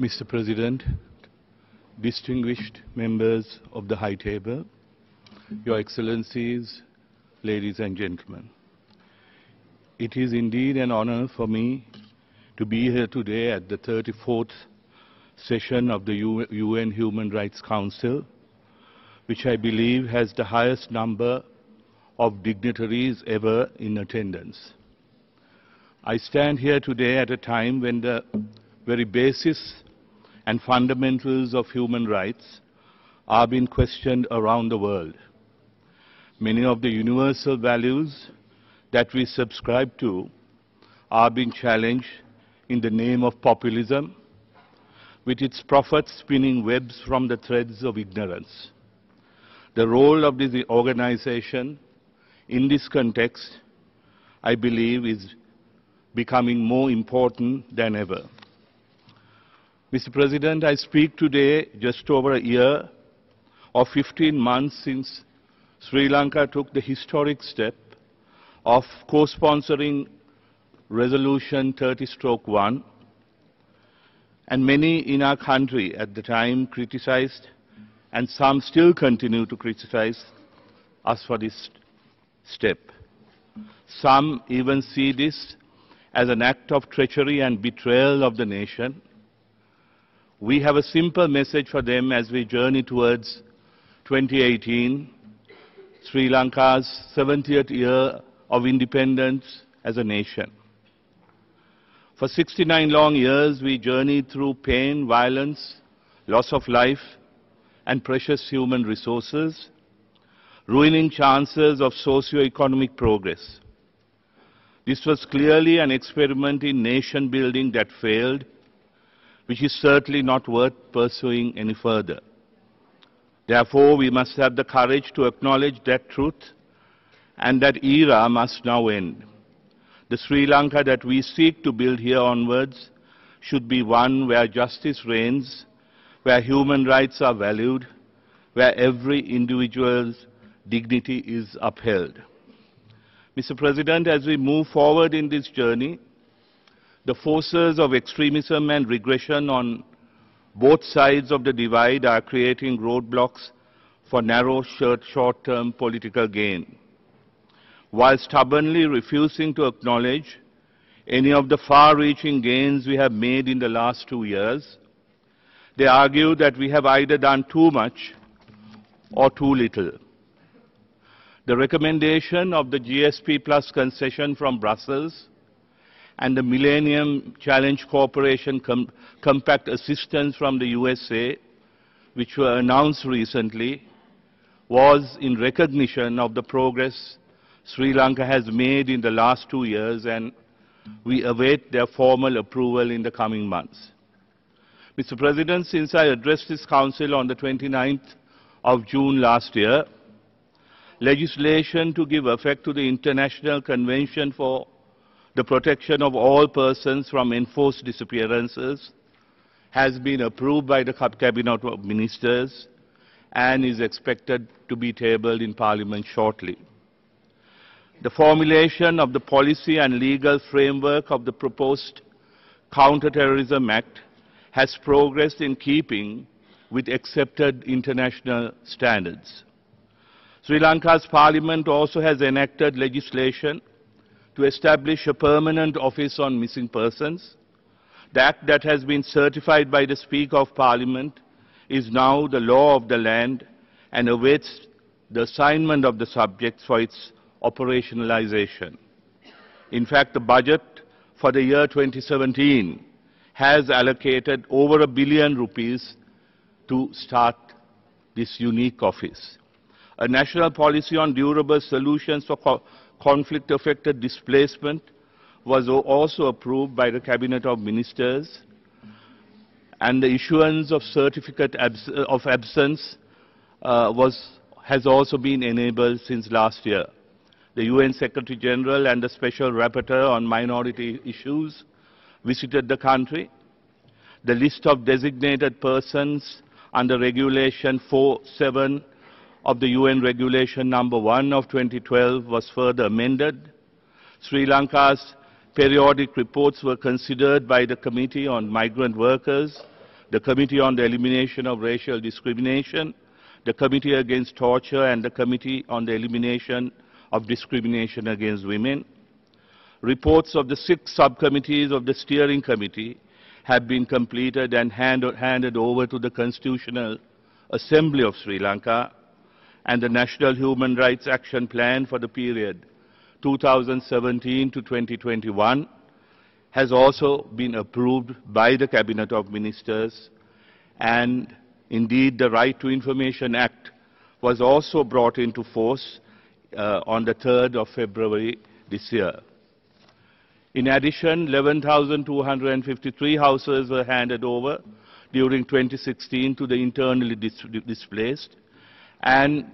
Mr. President, distinguished members of the High Table, Your Excellencies, ladies and gentlemen, it is indeed an honor for me to be here today at the 34th session of the UN Human Rights Council, which I believe has the highest number of dignitaries ever in attendance. I stand here today at a time when the very basis and fundamentals of human rights are being questioned around the world. Many of the universal values that we subscribe to are being challenged in the name of populism, with its prophets spinning webs from the threads of ignorance. The role of this organization in this context, I believe, is becoming more important than ever. Mr. President, I speak today just over a year or 15 months since Sri Lanka took the historic step of co-sponsoring Resolution 30-1, and many in our country at the time criticized, and some still continue to criticize us for this step. Some even see this as an act of treachery and betrayal of the nation. We have a simple message for them as we journey towards 2018, Sri Lanka's 70th year of independence as a nation. For 69 long years, we journeyed through pain, violence, loss of life, and precious human resources, ruining chances of socio-economic progress. This was clearly an experiment in nation building that failed, which is certainly not worth pursuing any further. Therefore, we must have the courage to acknowledge that truth, and that era must now end. The Sri Lanka that we seek to build here onwards should be one where justice reigns, where human rights are valued, where every individual's dignity is upheld. Mr. President, as we move forward in this journey, the forces of extremism and regression on both sides of the divide are creating roadblocks for narrow, short-term political gain, while stubbornly refusing to acknowledge any of the far-reaching gains we have made in the last 2 years. They argue that we have either done too much or too little. The recommendation of the GSP+ concession from Brussels and the Millennium Challenge Corporation Compact assistance from the USA, which were announced recently, was in recognition of the progress Sri Lanka has made in the last 2 years, and we await their formal approval in the coming months. Mr. President, since I addressed this Council on the 29th of June last year, legislation to give effect to the International Convention for the Protection of All Persons from Enforced Disappearances has been approved by the Cabinet of Ministers and is expected to be tabled in Parliament shortly. The formulation of the policy and legal framework of the proposed Counter-Terrorism Act has progressed in keeping with accepted international standards. Sri Lanka's Parliament also has enacted legislation to establish a permanent office on missing persons. The act that has been certified by the Speaker of Parliament is now the law of the land and awaits the assignment of the subjects for its operationalization. In fact, the budget for the year 2017 has allocated over $1 billion to start this unique office. A national policy on durable solutions for conflict-affected displacement was also approved by the Cabinet of Ministers, and the issuance of certificate of absence has also been enabled since last year. The UN Secretary-General and the Special Rapporteur on minority issues visited the country. The list of designated persons under Regulation 47 of the UN Regulation No. 1 of 2012 was further amended. Sri Lanka's periodic reports were considered by the Committee on Migrant Workers the Committee on the Elimination of Racial Discrimination, the Committee Against Torture, and the Committee on the Elimination of Discrimination Against Women. Reports of the 6 subcommittees of the Steering Committee have been completed and handed over to the Constitutional Assembly of Sri Lanka, and the National Human Rights Action Plan for the period 2017 to 2021 has also been approved by the Cabinet of Ministers, and indeed the Right to Information Act was also brought into force on the 3rd of February this year. In addition, 11,253 houses were handed over during 2016 to the internally displaced, and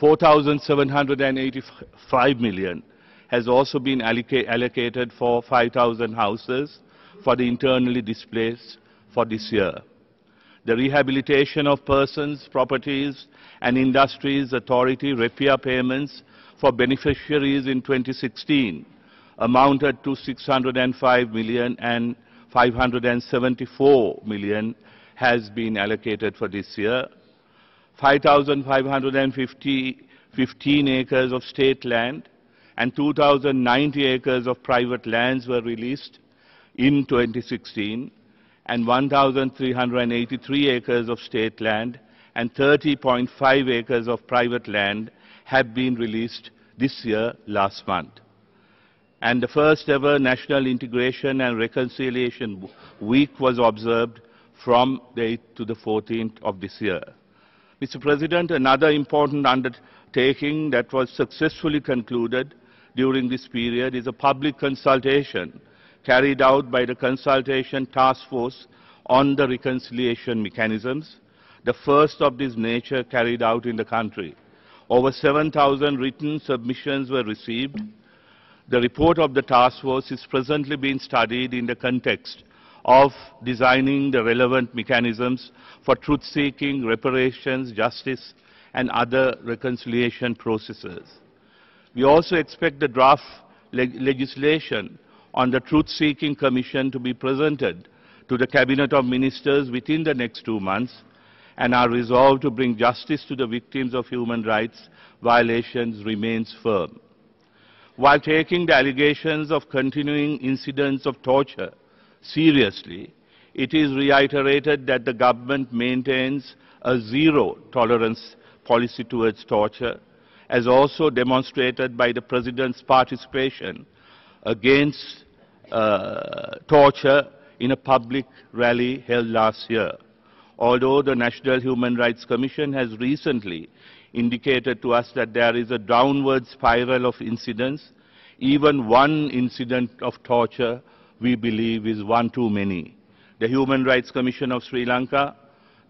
4,785 million has also been allocated for 5,000 houses for the internally displaced for this year. The rehabilitation of persons, properties, and industries authority repair payments for beneficiaries in 2016 amounted to 605 million and 574 million has been allocated for this year. 5,515 acres of state land and 2,090 acres of private lands were released in 2016, and 1,383 acres of state land and 30.5 acres of private land have been released this year, last month. And the first ever National Integration and Reconciliation Week was observed from the 8th to the 14th of this year. Mr. President, another important undertaking that was successfully concluded during this period is a public consultation carried out by the Consultation Task Force on the Reconciliation Mechanisms, the first of this nature carried out in the country. Over 7,000 written submissions were received. The report of the task force is presently being studied in the context of designing the relevant mechanisms for truth-seeking, reparations, justice, and other reconciliation processes. We also expect the draft legislation on the Truth-Seeking Commission to be presented to the Cabinet of Ministers within the next 2 months, and our resolve to bring justice to the victims of human rights violations remains firm. While taking the allegations of continuing incidents of torture seriously, it is reiterated that the government maintains a zero-tolerance policy towards torture, as also demonstrated by the President's participation against torture in a public rally held last year. Although the National Human Rights Commission has recently indicated to us that there is a downward spiral of incidents, even one incident of torture, we believe, is one too many. The Human Rights Commission of Sri Lanka,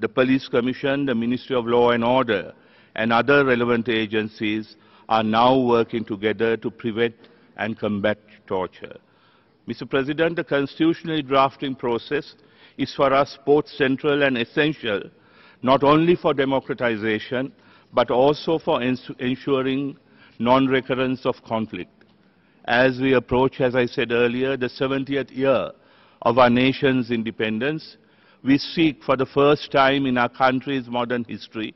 the Police Commission, the Ministry of Law and Order, and other relevant agencies are now working together to prevent and combat torture. Mr. President, the constitutional drafting process is for us both central and essential, not only for democratization, but also for ensuring non-recurrence of conflict. As we approach, as I said earlier, the 70th year of our nation's independence, we seek for the first time in our country's modern history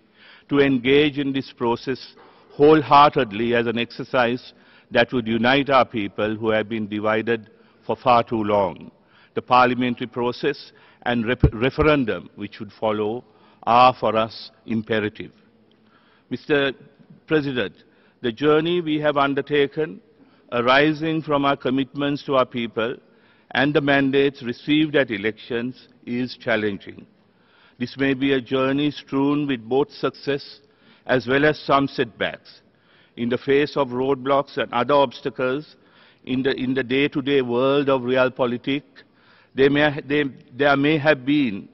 to engage in this process wholeheartedly as an exercise that would unite our people who have been divided for far too long. The parliamentary process and referendum which would follow are for us imperative. Mr. President, the journey we have undertaken arising from our commitments to our people and the mandates received at elections is challenging. This may be a journey strewn with both success as well as some setbacks. In the face of roadblocks and other obstacles in the day-to-day world of realpolitik, there may have been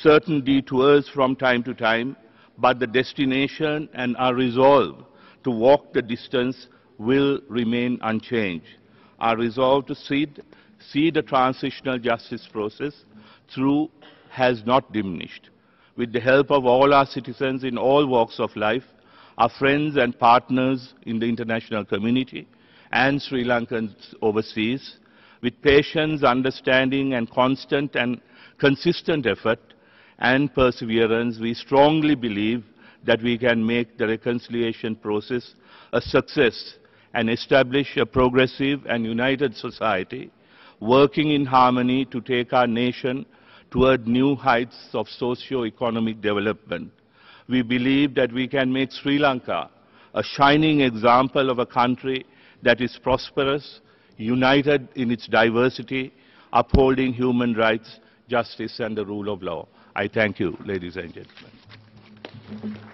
certain detours from time to time, but the destination and our resolve to walk the distance will remain unchanged. Our resolve to see the transitional justice process through has not diminished. With the help of all our citizens in all walks of life, our friends and partners in the international community, and Sri Lankans overseas, with patience, understanding, and constant and consistent effort and perseverance, we strongly believe that we can make the reconciliation process a success and establish a progressive and united society, working in harmony to take our nation toward new heights of socio-economic development. We believe that we can make Sri Lanka a shining example of a country that is prosperous, united in its diversity, upholding human rights, justice, and the rule of law. I thank you, ladies and gentlemen.